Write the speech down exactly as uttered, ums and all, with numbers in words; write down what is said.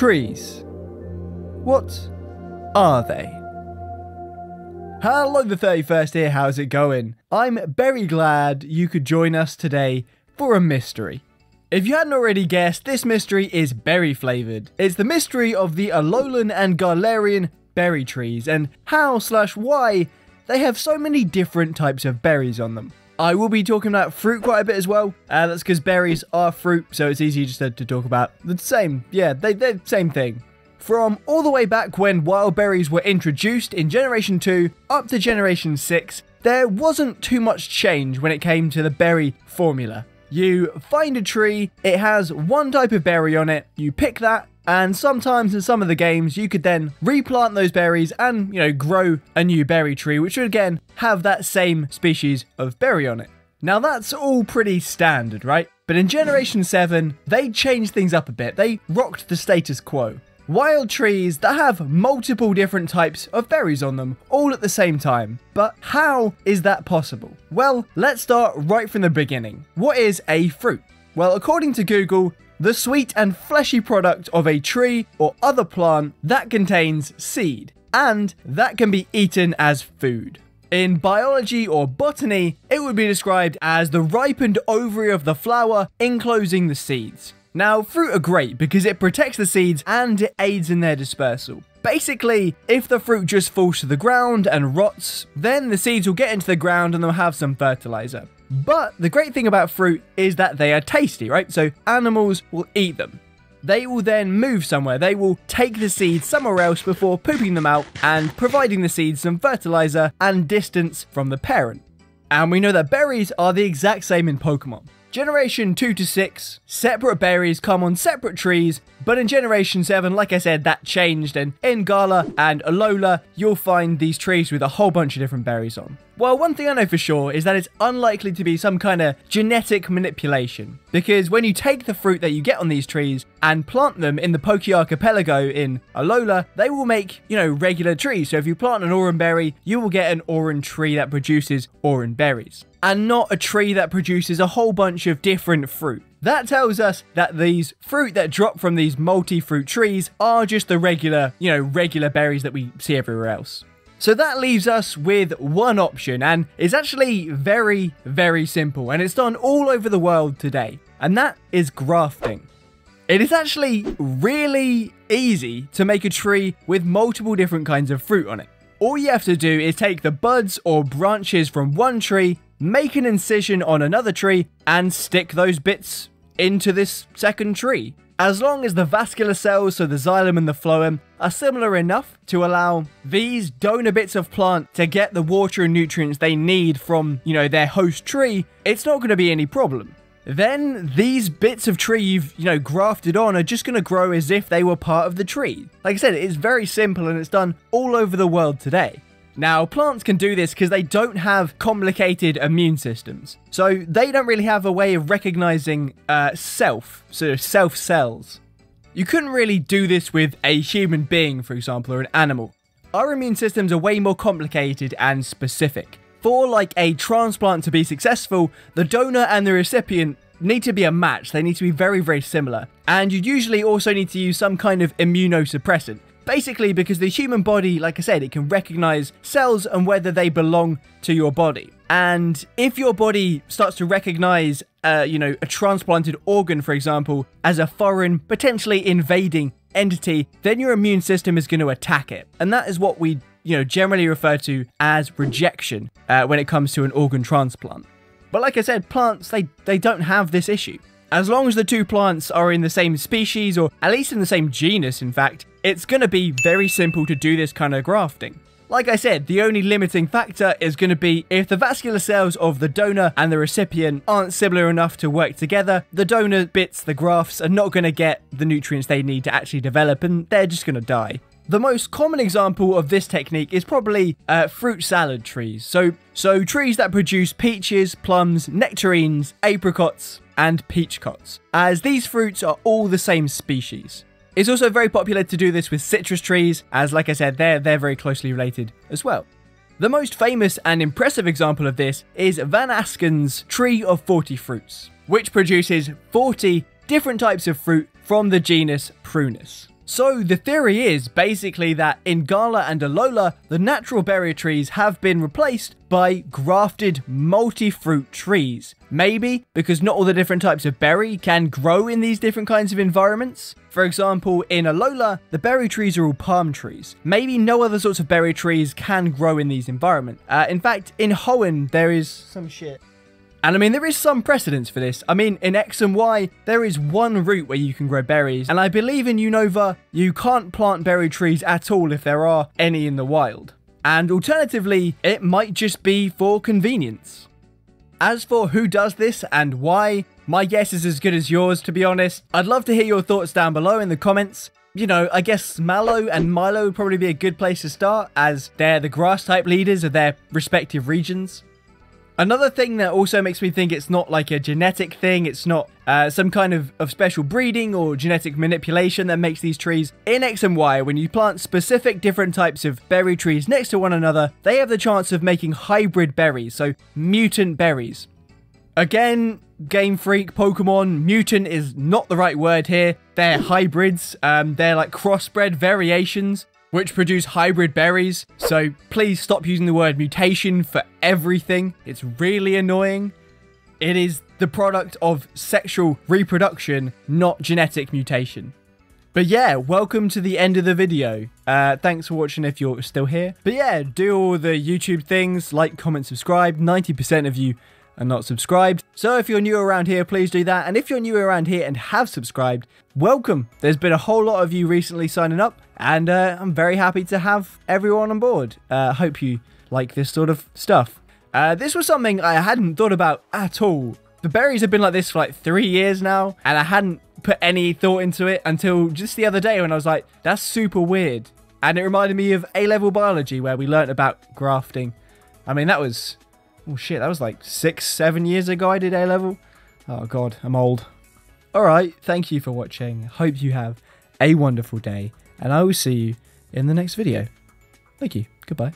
Trees. What are they? Hello, the thirty-first here, how's it going? I'm very glad you could join us today for a mystery. If you hadn't already guessed, this mystery is berry flavoured. It's the mystery of the Alolan and Galarian berry trees and how slash why they have so many different types of berries on them. I will be talking about fruit quite a bit as well. Uh, that's because berries are fruit, so it's easy just to, to talk about the same, yeah, they, they're the same thing. From all the way back when wild berries were introduced in Generation two up to Generation six, there wasn't too much change when it came to the berry formula. You find a tree, it has one type of berry on it, you pick that, and sometimes in some of the games you could then replant those berries and, you know, grow a new berry tree, which would again have that same species of berry on it. Now that's all pretty standard, right? But in Generation seven, they changed things up a bit. They rocked the status quo. Wild trees that have multiple different types of berries on them, all at the same time. But how is that possible? Well, let's start right from the beginning. What is a fruit? Well, according to Google, the sweet and fleshy product of a tree or other plant that contains seed, and that can be eaten as food. In biology or botany, it would be described as the ripened ovary of the flower enclosing the seeds. Now, fruit are great because it protects the seeds and it aids in their dispersal. Basically, if the fruit just falls to the ground and rots, then the seeds will get into the ground and they'll have some fertilizer. But the great thing about fruit is that they are tasty, right? So animals will eat them. They will then move somewhere. They will take the seeds somewhere else before pooping them out and providing the seeds some fertilizer and distance from the parent. And we know that berries are the exact same in Pokémon. Generation two to six, separate berries come on separate trees, but in Generation seven, like I said, that changed, and in Galar and Alola, you'll find these trees with a whole bunch of different berries on. Well, one thing I know for sure is that it's unlikely to be some kind of genetic manipulation, because when you take the fruit that you get on these trees and plant them in the Poké Archipelago in Alola, they will make, you know, regular trees. So if you plant an Oran berry, you will get an Oran tree that produces Oran berries, and not a tree that produces a whole bunch of different fruit. That tells us that these fruit that drop from these multi-fruit trees are just the regular, you know, regular berries that we see everywhere else. So that leaves us with one option, and it's actually very, very simple, and it's done all over the world today, and that is grafting. It is actually really easy to make a tree with multiple different kinds of fruit on it. All you have to do is take the buds or branches from one tree, make an incision on another tree, and stick those bits into this second tree. As long as the vascular cells, so the xylem and the phloem, are similar enough to allow these donor bits of plant to get the water and nutrients they need from, you know, their host tree, it's not going to be any problem. Then these bits of tree you've, you know, grafted on are just going to grow as if they were part of the tree. Like I said, it's very simple and it's done all over the world today. Now, plants can do this because they don't have complicated immune systems. So they don't really have a way of recognizing uh, self, so self cells. You couldn't really do this with a human being, for example, or an animal. Our immune systems are way more complicated and specific. For like a transplant to be successful, the donor and the recipient need to be a match. They need to be very, very similar. And you usually also need to use some kind of immunosuppressant. Basically because the human body, like I said, it can recognize cells and whether they belong to your body. And if your body starts to recognize, uh, you know, a transplanted organ, for example, as a foreign, potentially invading entity, then your immune system is going to attack it. And that is what we, you know, generally refer to as rejection uh, when it comes to an organ transplant. But like I said, plants, they, they don't have this issue. As long as the two plants are in the same species, or at least in the same genus, in fact, it's going to be very simple to do this kind of grafting. Like I said, the only limiting factor is going to be if the vascular cells of the donor and the recipient aren't similar enough to work together, the donor bits, the grafts, are not going to get the nutrients they need to actually develop, and they're just going to die. The most common example of this technique is probably uh, fruit salad trees. So, so trees that produce peaches, plums, nectarines, apricots, and peachcots, as these fruits are all the same species. It's also very popular to do this with citrus trees, as like I said, they're, they're very closely related as well. The most famous and impressive example of this is Van Asken's Tree of forty Fruits, which produces forty different types of fruit from the genus Prunus. So the theory is basically that in Galar and Alola, the natural berry trees have been replaced by grafted multi-fruit trees. Maybe because not all the different types of berry can grow in these different kinds of environments. For example, in Alola, the berry trees are all palm trees. Maybe no other sorts of berry trees can grow in these environments. Uh, in fact, in Hoenn, there is some shit. And I mean, there is some precedence for this. I mean, in X and Y, there is one route where you can grow berries. And I believe in Unova, you can't plant berry trees at all if there are any in the wild. And alternatively, it might just be for convenience. As for who does this and why, my guess is as good as yours, to be honest. I'd love to hear your thoughts down below in the comments. You know, I guess Mallow and Milo would probably be a good place to start, as they're the grass type leaders of their respective regions. Another thing that also makes me think it's not like a genetic thing, it's not uh, some kind of, of special breeding or genetic manipulation that makes these trees. In X and Y, when you plant specific different types of berry trees next to one another, they have the chance of making hybrid berries, so mutant berries. Again, Game Freak, Pokémon, mutant is not the right word here. They're hybrids, um, they're like crossbred variations, which produce hybrid berries, so please stop using the word mutation for everything. It's really annoying. It is the product of sexual reproduction, not genetic mutation. But yeah, welcome to the end of the video. Uh, thanks for watching if you're still here. But yeah, do all the YouTube things, like, comment, subscribe. ninety percent of you are not subscribed. So if you're new around here, please do that. And if you're new around here and have subscribed, welcome. There's been a whole lot of you recently signing up, and uh, I'm very happy to have everyone on board. Uh, hope you like this sort of stuff. Uh, this was something I hadn't thought about at all. The berries have been like this for like three years now, and I hadn't put any thought into it until just the other day when I was like, that's super weird. And it reminded me of A-level biology where we learnt about grafting. I mean, that was... Oh shit, that was like six, seven years ago I did A-level. Oh god, I'm old. Alright, thank you for watching. Hope you have a wonderful day, and I will see you in the next video. Thank you. Goodbye.